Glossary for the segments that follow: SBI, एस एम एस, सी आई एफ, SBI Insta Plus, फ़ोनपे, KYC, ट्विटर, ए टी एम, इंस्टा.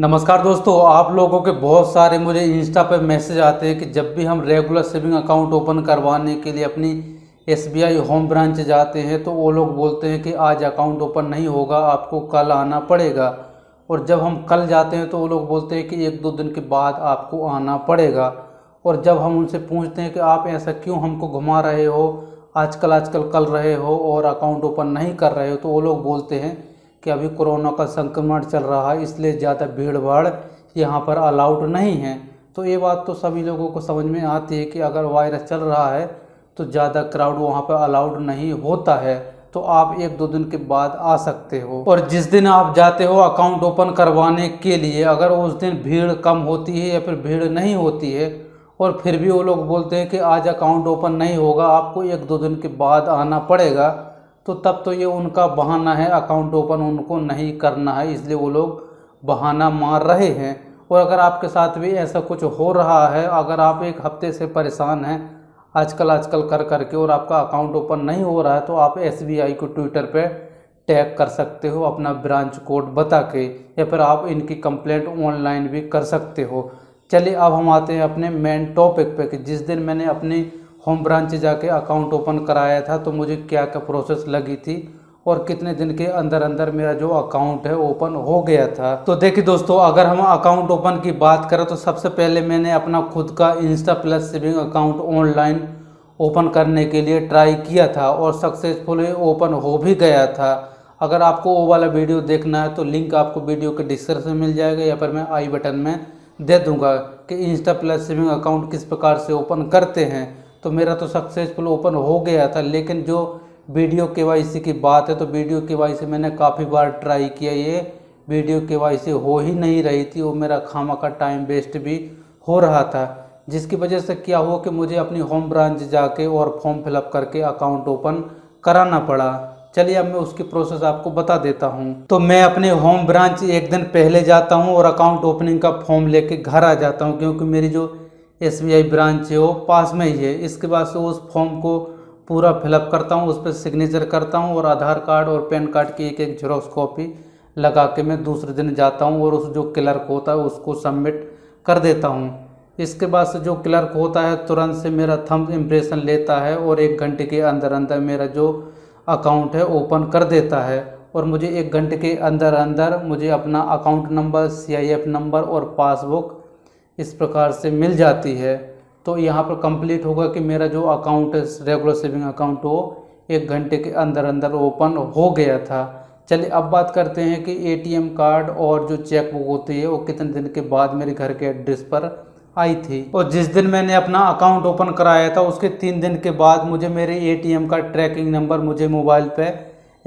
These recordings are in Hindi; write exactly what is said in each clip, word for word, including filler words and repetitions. नमस्कार दोस्तों, आप लोगों के बहुत सारे मुझे इंस्टा पे मैसेज आते हैं कि जब भी हम रेगुलर सेविंग अकाउंट ओपन करवाने के लिए अपनी S B I home branch जाते हैं तो वो लोग बोलते हैं कि आज अकाउंट ओपन नहीं होगा, आपको कल आना पड़ेगा। और जब हम कल जाते हैं तो वो लोग बोलते हैं कि एक दो दिन के बाद आपको आना पड़ेगा। और जब हम उनसे पूछते हैं कि आप ऐसा क्यों हमको घुमा रहे हो, आजकल आजकल कल रहे हो और अकाउंट ओपन नहीं कर रहे हो, तो वो लोग बोलते हैं कि अभी कोरोना का संक्रमण चल रहा है, इसलिए ज़्यादा भीड़ भाड़ यहाँ पर अलाउड नहीं है। तो ये बात तो सभी लोगों को समझ में आती है कि अगर वायरस चल रहा है तो ज़्यादा क्राउड वहाँ पर अलाउड नहीं होता है, तो आप एक दो दिन के बाद आ सकते हो। और जिस दिन आप जाते हो अकाउंट ओपन करवाने के लिए, अगर उस दिन भीड़ कम होती है या फिर भीड़ नहीं होती है और फिर भी वो लोग बोलते हैं कि आज अकाउंट ओपन नहीं होगा, आपको एक दो दिन के बाद आना पड़ेगा, तो तब तो ये उनका बहाना है, अकाउंट ओपन उनको नहीं करना है, इसलिए वो लोग बहाना मार रहे हैं। और अगर आपके साथ भी ऐसा कुछ हो रहा है, अगर आप एक हफ्ते से परेशान हैं आजकल आजकल कर करके और आपका अकाउंट ओपन नहीं हो रहा है, तो आप एस बी आई को ट्विटर पे टैग कर सकते हो अपना ब्रांच कोड बता के, या फिर आप इनकी कंप्लेंट ऑनलाइन भी कर सकते हो। चलिए अब हम आते हैं अपने मेन टॉपिक पे कि जिस दिन मैंने अपनी होम ब्रांच जाके अकाउंट ओपन कराया था तो मुझे क्या क्या प्रोसेस लगी थी और कितने दिन के अंदर अंदर मेरा जो अकाउंट है ओपन हो गया था। तो देखिए दोस्तों, अगर हम अकाउंट ओपन की बात करें तो सबसे पहले मैंने अपना खुद का इंस्टा plus saving account online open करने के लिए ट्राई किया था और सक्सेसफुली ओपन हो भी गया था। अगर आपको वो वाला वीडियो देखना है तो लिंक आपको वीडियो के डिस्क्रिप्शन में मिल जाएगा या फिर मैं आई बटन में दे दूँगा कि इंस्टा प्लस सेविंग अकाउंट किस प्रकार से ओपन करते हैं। तो मेरा तो सक्सेसफुल ओपन हो गया था, लेकिन जो वीडियो के वाई सी की बात है तो वीडियो के वाई सी मैंने काफ़ी बार ट्राई किया, ये वीडियो के वाई सी हो ही नहीं रही थी और मेरा खामा का टाइम वेस्ट भी हो रहा था, जिसकी वजह से क्या हुआ कि मुझे अपनी होम ब्रांच जाके और फॉर्म फिलअप करके अकाउंट ओपन कराना पड़ा। चलिए अब मैं उसकी प्रोसेस आपको बता देता हूँ। तो मैं अपने होम ब्रांच एक दिन पहले जाता हूँ और अकाउंट ओपनिंग का फॉर्म लेके घर आ जाता हूँ, क्योंकि मेरी जो एस बी आई ब्रांच है वो पास में ही है। इसके बाद से उस फॉर्म को पूरा फिलअप करता हूँ, उस पर सिग्नेचर करता हूँ और आधार कार्ड और पैन कार्ड की एक एक जेरॉक्स कॉपी लगा के मैं दूसरे दिन जाता हूँ और उस जो क्लर्क होता है उसको सबमिट कर देता हूँ। इसके बाद से जो क्लर्क होता है तुरंत से मेरा थंब इम्प्रेशन लेता है और एक घंटे के अंदर अंदर मेरा जो अकाउंट है ओपन कर देता है। और मुझे एक घंटे के अंदर अंदर मुझे अपना account number, सी आई एफ number और पासबुक इस प्रकार से मिल जाती है। तो यहाँ पर कंप्लीट होगा कि मेरा जो अकाउंट है रेगुलर सेविंग अकाउंट वो एक घंटे के अंदर अंदर ओपन हो गया था। चलिए अब बात करते हैं कि ए टी एम कार्ड और जो चेकबुक होती है वो कितने दिन के बाद मेरे घर के एड्रेस पर आई थी। और जिस दिन मैंने अपना अकाउंट ओपन कराया था उसके तीन दिन के बाद मुझे मेरे ए टी एम का ट्रैकिंग नंबर मुझे मोबाइल पर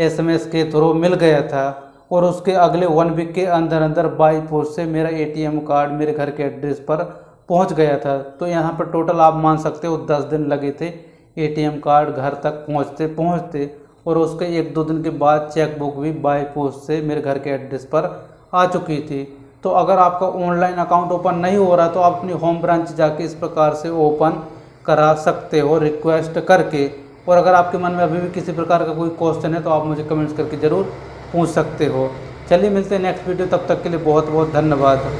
एस एम एस के थ्रू मिल गया था और उसके अगले वन वीक के अंदर अंदर बाई पोस्ट से मेरा ए टी एम कार्ड मेरे घर के एड्रेस पर पहुंच गया था। तो यहाँ पर टोटल आप मान सकते हो दस दिन लगे थे ए टी एम कार्ड घर तक पहुँचते पहुँचते। और उसके एक दो दिन के बाद चेकबुक भी बाई पोस्ट से मेरे घर के एड्रेस पर आ चुकी थी। तो अगर आपका ऑनलाइन अकाउंट ओपन नहीं हो रहा तो आप अपनी होम ब्रांच जाके इस प्रकार से ओपन करा सकते हो रिक्वेस्ट करके। और अगर आपके मन में अभी भी किसी प्रकार का कोई क्वेश्चन है तो आप मुझे कमेंट्स करके ज़रूर पूछ सकते हो। चलिए मिलते हैं नेक्स्ट वीडियो, तब तक के लिए बहुत बहुत धन्यवाद।